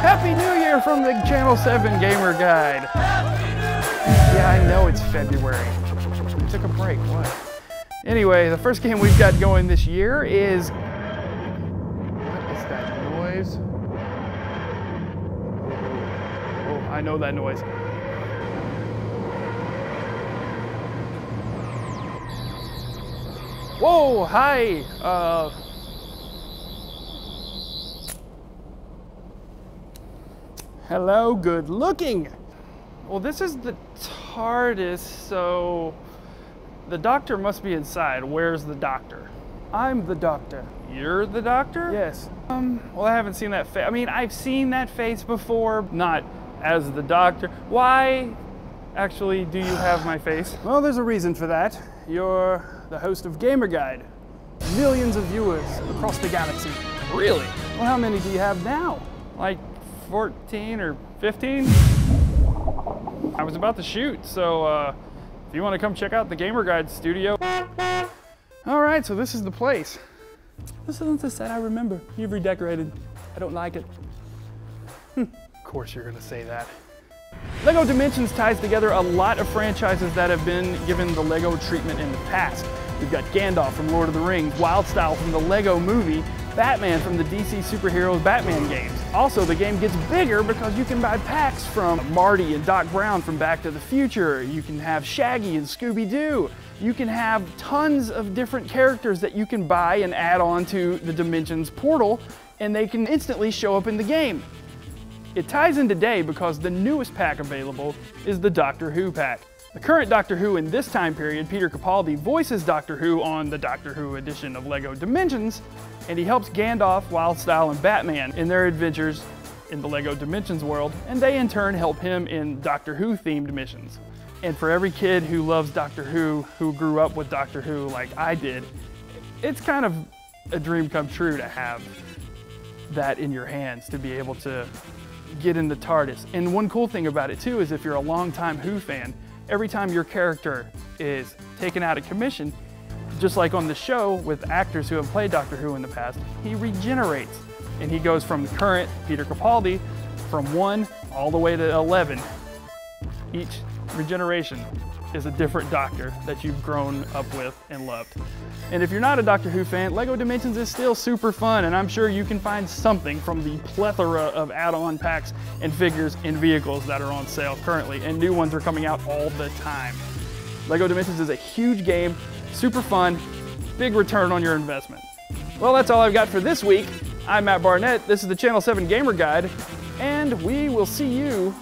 Happy New Year from the Channel 7 Gamer Guide. Yeah, I know it's February. We took a break, what? Anyway, the first game we've got going this year is... What is that noise? Oh, I know that noise. Whoa, hi! Hello, good looking! Well, this is the TARDIS, so the doctor must be inside. Where's the doctor? I'm the doctor. You're the doctor? Yes. Well, I haven't seen that face. I mean, I've seen that face before, not as the doctor. Why, actually, do you have my face? Well, there's a reason for that. You're... the host of Gamer Guide. Millions of viewers across the galaxy. Really? Well, how many do you have now? Like 14 or 15? I was about to shoot, so if you want to come check out the Gamer Guide studio. All right, so this is the place. This isn't the set I remember. You've redecorated. I don't like it. Of course you're gonna say that. Lego Dimensions ties together a lot of franchises that have been given the Lego treatment in the past. We've got Gandalf from Lord of the Rings, Wildstyle from the Lego movie, Batman from the DC Super Heroes Batman games. Also, the game gets bigger because you can buy packs from Marty and Doc Brown from Back to the Future. You can have Shaggy and Scooby-Doo. You can have tons of different characters that you can buy and add on to the Dimensions portal, and they can instantly show up in the game. It ties in today because the newest pack available is the Doctor Who pack. The current Doctor Who in this time period, Peter Capaldi, voices Doctor Who on the Doctor Who edition of Lego Dimensions, and he helps Gandalf, Wildstyle, and Batman in their adventures in the Lego Dimensions world, and they in turn help him in Doctor Who themed missions. And for every kid who loves Doctor who grew up with Doctor Who like I did, it's kind of a dream come true to have that in your hands, to be able to get in the TARDIS. And one cool thing about it too is if you're a longtime Who fan, every time your character is taken out of commission, just like on the show with actors who have played Doctor Who in the past, he regenerates. And he goes from the current Peter Capaldi from 1 all the way to 11. Each regeneration is a different doctor that you've grown up with and loved. And if you're not a Doctor Who fan, Lego Dimensions is still super fun, and I'm sure you can find something from the plethora of add-on packs and figures and vehicles that are on sale currently, and new ones are coming out all the time. Lego Dimensions is a huge game, super fun, big return on your investment. Well, that's all I've got for this week. I'm Matt Barnett, this is the Channel 7 Gamer Guide, and we will see you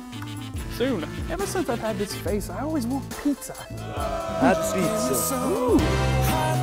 soon. Ever since I've had this face, I always want pizza. That's pizza. Ooh.